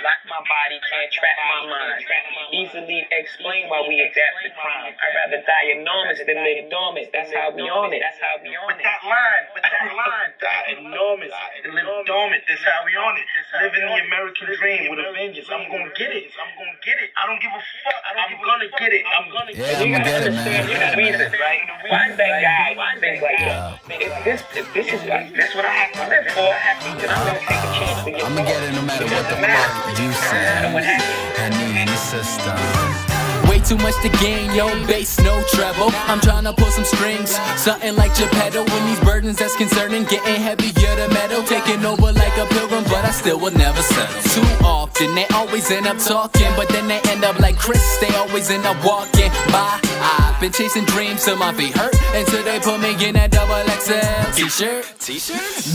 Lock my body, can't trap my mind. Easily explain why we adapt to crime. I'd rather die enormous than live dormant. That's how we on it. With that line. Die enormous and live dormant. That's how we on it. Living the American dream with a vengeance. I'm gonna get it. I don't give a fuck. I'm gonna get it. Yeah, you gotta understand the reason, right? Why is that guy think like that? If this is what I have to live for, then I'm gonna take a chance to get it. I'm gonna get it no matter what the fuck. You said I need your sister. Way too much to gain, yo, bass, no treble. I'm tryna pull some strings, something like Geppetto. When these burdens that's concerning, getting heavier to metal. Taking over like a pilgrim, but I still will never settle. Too often, they always end up talking, but then they end up like Chris. They always end up walking by. I've been chasing dreams till my feet hurt, until they put me in that XXL T-shirt?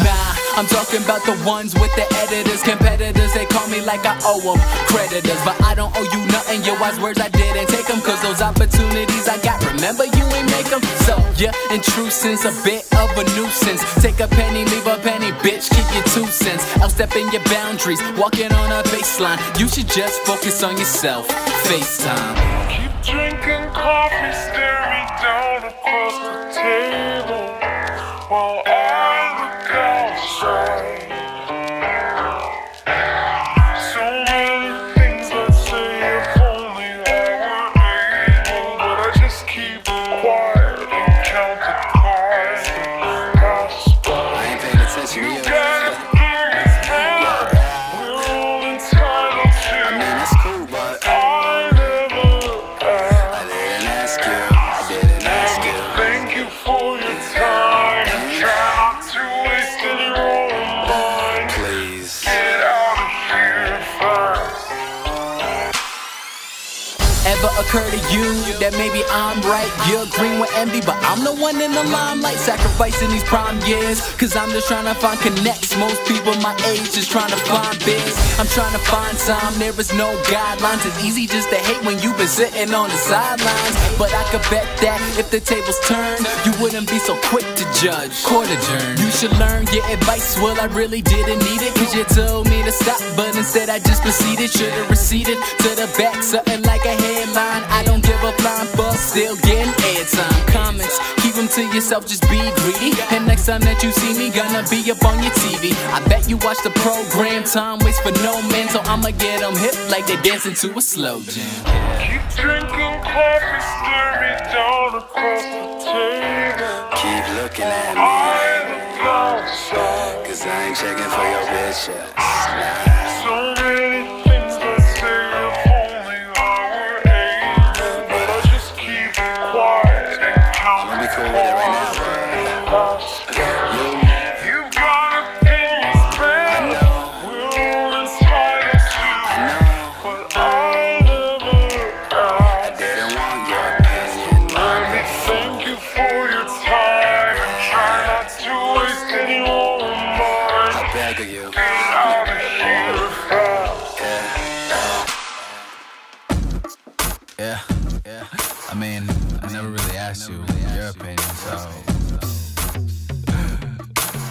Nah, I'm talking about the ones with the editors. Competitors, they call me like I owe them creditors, but I don't owe you nothing. Your wise words, I didn't take them, cause those opportunities I got, remember you ain't make them. So, yeah, intrusions, a bit of a nuisance. Take a penny, leave a penny, bitch, keep your 2 cents. Outstepping your boundaries, walking on a baseline. You should just focus on yourself, FaceTime. Keep drinking coffee, staring down across the table while I look outside. So many things I say, if only I were able, but I just keep quiet and count the cards and gospel. You gotta get this out. We're all entitled to. I mean, that's cool, but I never asked. I didn't ask you. Thank you for your time. Ever occur to you that maybe I'm right? You're green with envy, but I'm the one in the limelight, sacrificing these prime years, cause I'm just trying to find connects. Most people my age just trying to find biz. I'm trying to find time, there is no guidelines. It's easy just to hate when you've been sitting on the sidelines, but I could bet that if the tables turned, you wouldn't be so quick to judge. Court adjourned. You should learn your advice, well I really didn't need it, cause you told me to stop, but instead I just proceeded. Should've receded to the back, something like a head. I don't give a flying fuck, still getting airtime. Comments, keep them to yourself, just be greedy. And next time that you see me, gonna be up on your TV. I bet you watch the program, time waits for no man, so I'ma get them hip like they dancing to a slow jam. Keep drinking coffee, staring down across the table. Keep looking at me, cause I ain't checking for your bitches. So many things that say, Yeah, I mean, I never really asked you your opinion, so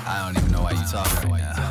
I don't even know why you talk right now.